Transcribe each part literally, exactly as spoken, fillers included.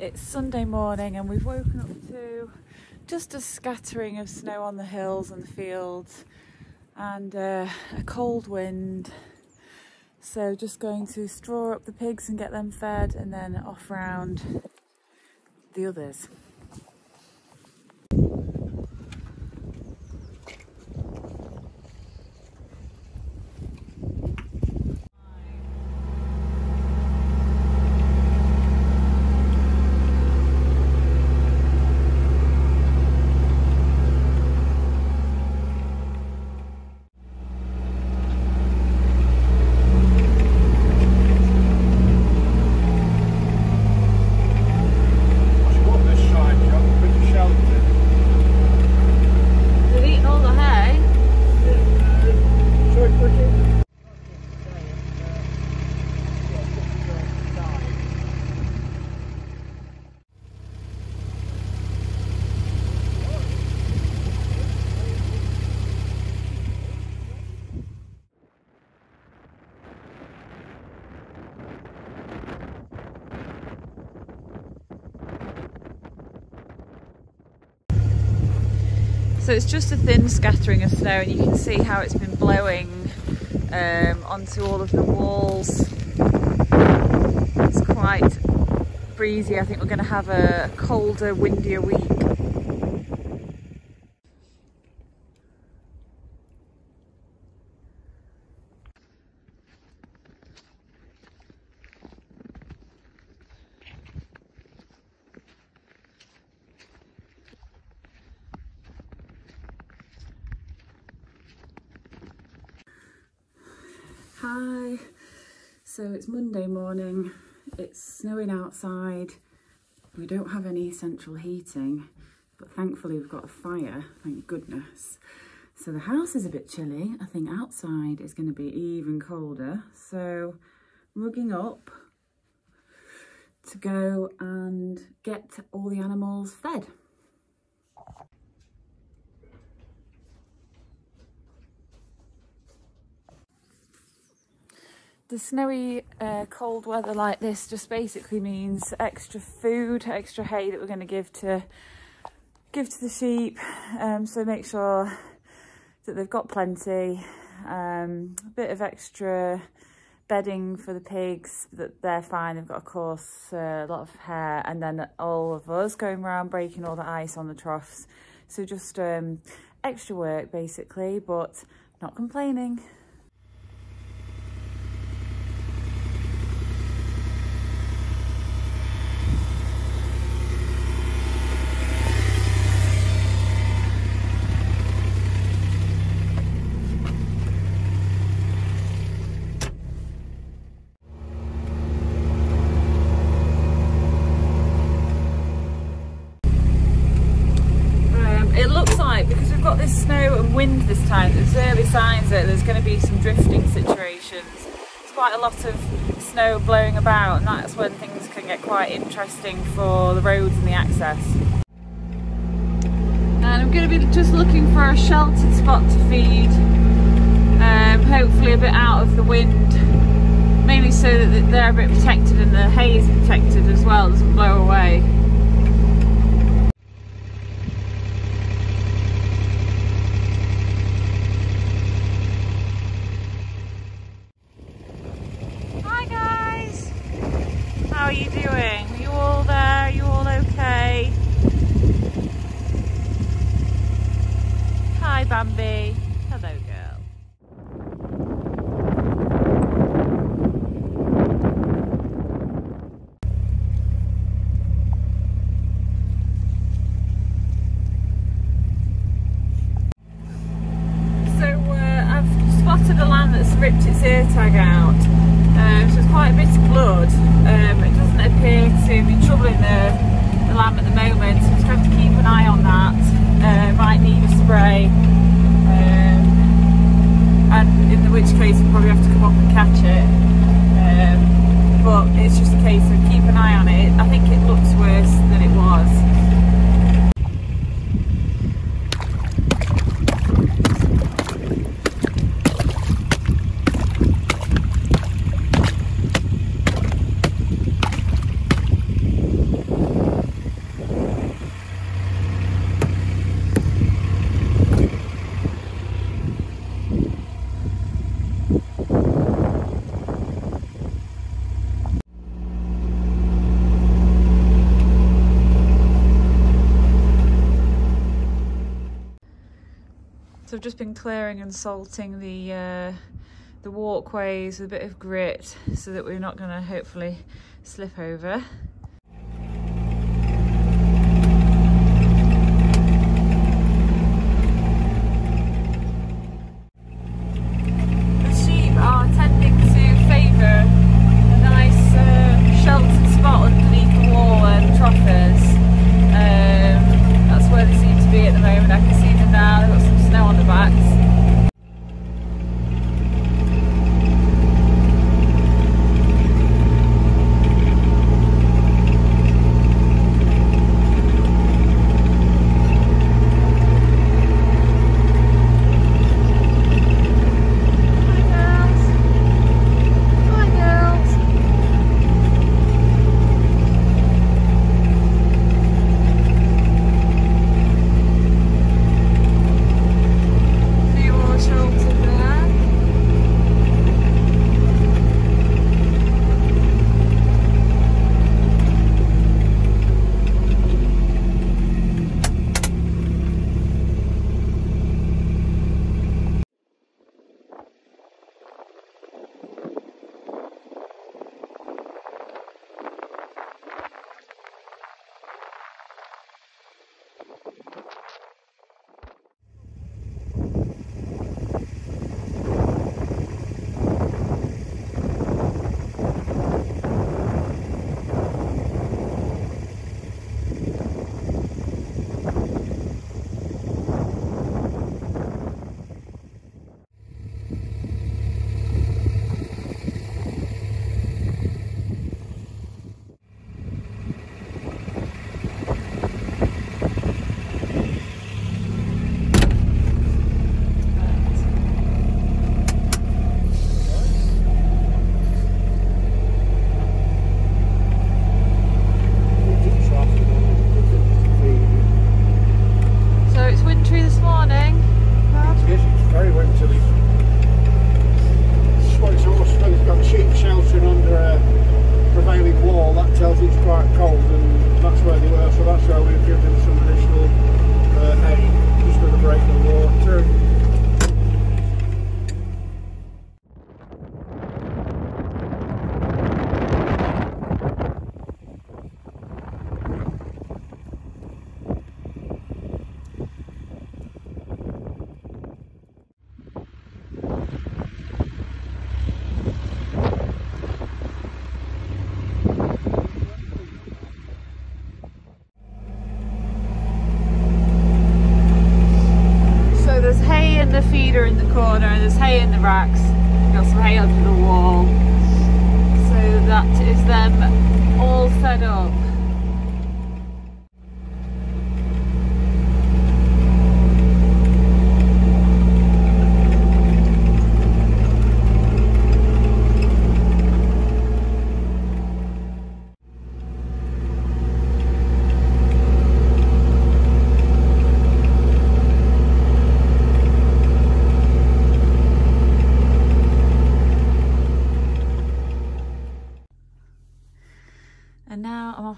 It's Sunday morning and we've woken up to just a scattering of snow on the hills and the fields and uh, a cold wind. So just going to straw up the pigs and get them fed and then off round the others. So it's just a thin scattering of snow, and you can see how it's been blowing um, onto all of the walls. It's quite breezy. I think we're going to have a colder, windier week. Hi, so it's Monday morning, it's snowing outside, we don't have any central heating, but thankfully we've got a fire, thank goodness. So the house is a bit chilly. I think outside is going to be even colder, so rugging up to go and get all the animals fed. The snowy, uh, cold weather like this just basically means extra food, extra hay that we're going to give to give to the sheep. Um, so make sure that they've got plenty. Um, a bit of extra bedding for the pigs, that they're fine. They've got, of course, uh, a lot of hair, and then all of us going around breaking all the ice on the troughs. So just um, extra work basically, but not complaining. Wind this time, there's early signs that there's going to be some drifting situations. There's quite a lot of snow blowing about, and that's when things can get quite interesting for the roads and the access. And I'm going to be just looking for a sheltered spot to feed, um, hopefully a bit out of the wind, mainly so that they're a bit protected and the hay is protected as well, doesn't blow away. Bambi. Hello, girl. So uh, I've spotted a lamb that's ripped its ear tag out. Um, so it's quite a bit of blood. Um, it doesn't appear to be troubling the, the lamb at the moment, so I'm just going to have to keep an eye on that. Uh, might need a spray. And in which case we'll probably have to come up and catch it, um, but it's just a case of keep an eye on it. I think it looks worse than it was. I've just been clearing and salting the uh, the walkways with a bit of grit so that we're not going to hopefully slip over. In the corner, there's hay in the racks, got some hay under the wall, so that is them all fed up.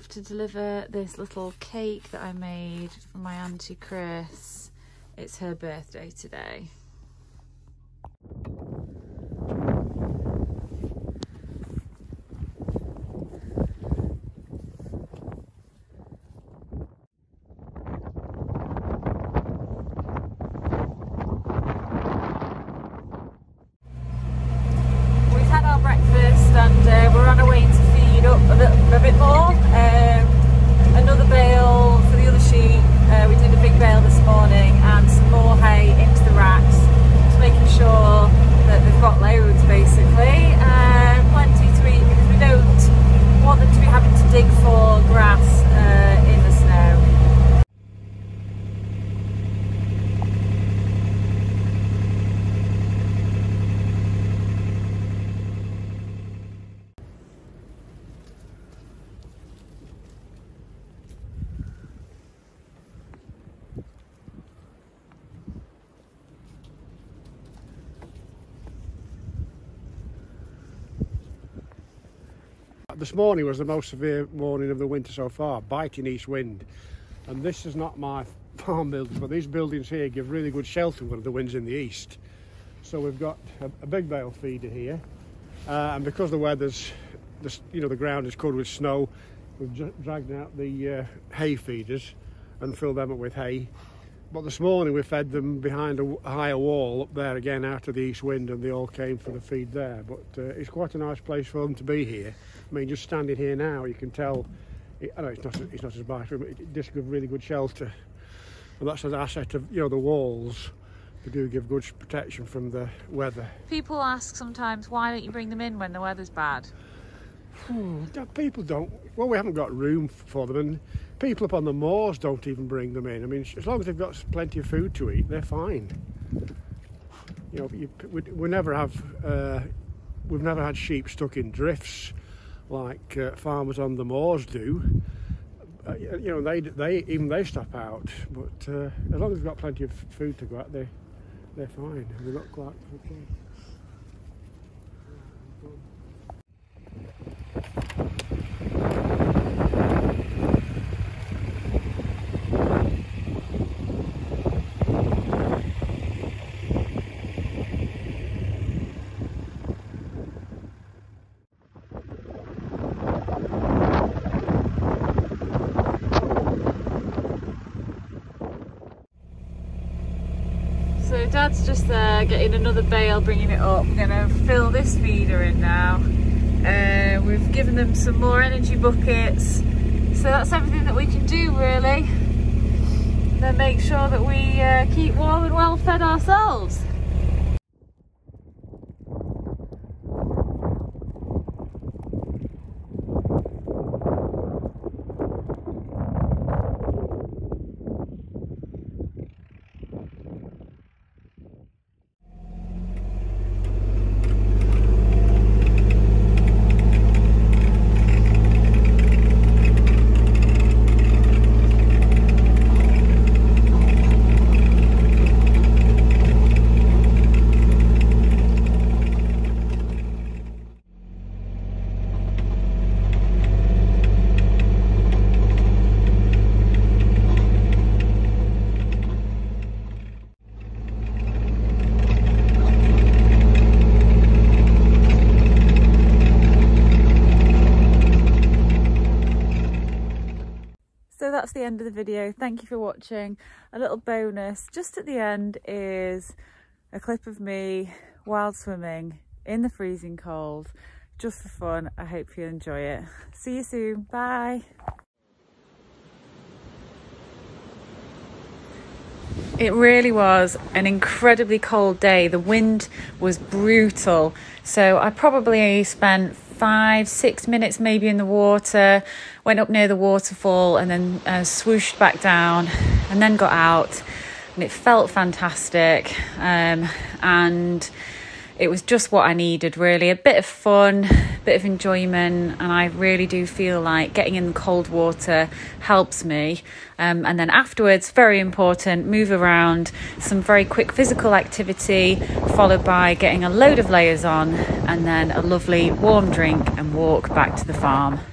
To deliver this little cake that I made for my Auntie Chris. It's her birthday today. We've had our breakfast and uh, we're on our way to feed up a, little, a bit more. Um, Another bale for the other sheep. Uh, we did a big bale this morning, and some more hay into the racks, just making sure that they've got loads basically. Uh, plenty to eat because we don't want them to be having to dig for grass uh, in the snow. This morning was the most severe morning of the winter so far, biting east wind, and this is not my farm buildings, but these buildings here give really good shelter when the wind's in the east. So we've got a, a big bale feeder here, uh, and because the weather's, the, you know, the ground is covered with snow, we've dragged out the uh, hay feeders and filled them up with hay. But this morning we fed them behind a higher wall up there again out of the east wind, and they all came for the feed there. But uh, it's quite a nice place for them to be here. I mean, just standing here now, you can tell, it, I know it's not, it's not as bright, but it does give really good shelter. And that's an asset of, you know, the walls. They do give good protection from the weather. People ask sometimes, why don't you bring them in when the weather's bad? People don't, well, we haven't got room for them, and people up on the moors don't even bring them in. I mean, as long as they've got plenty of food to eat, they're fine. You know, you, we, we never have, uh, we've never had sheep stuck in drifts like uh, farmers on the moors do. Uh, you know, they, they, even they stop out, but uh, as long as they've got plenty of food to go at, they, they're fine. They're not quite okay. So Dad's just there getting another bale, bringing it up. I'm gonna fill this feeder in now. Uh, we've given them some more energy buckets, so that's everything that we can do really. And then make sure that we uh, keep warm and well fed ourselves. That's the end of the video. Thank you for watching. A little bonus just at the end is a clip of me wild swimming in the freezing cold just for fun. I hope you enjoy it. See you soon. Bye. It really was an incredibly cold day. The wind was brutal, so I probably spent five, six minutes maybe in the water, went up near the waterfall and then uh, swooshed back down and then got out, and it felt fantastic. Um, and it was just what I needed really, a bit of fun, a bit of enjoyment, and I really do feel like getting in the cold water helps me. Um, and then afterwards, very important, move around, some very quick physical activity, followed by getting a load of layers on, and then a lovely warm drink and walk back to the farm.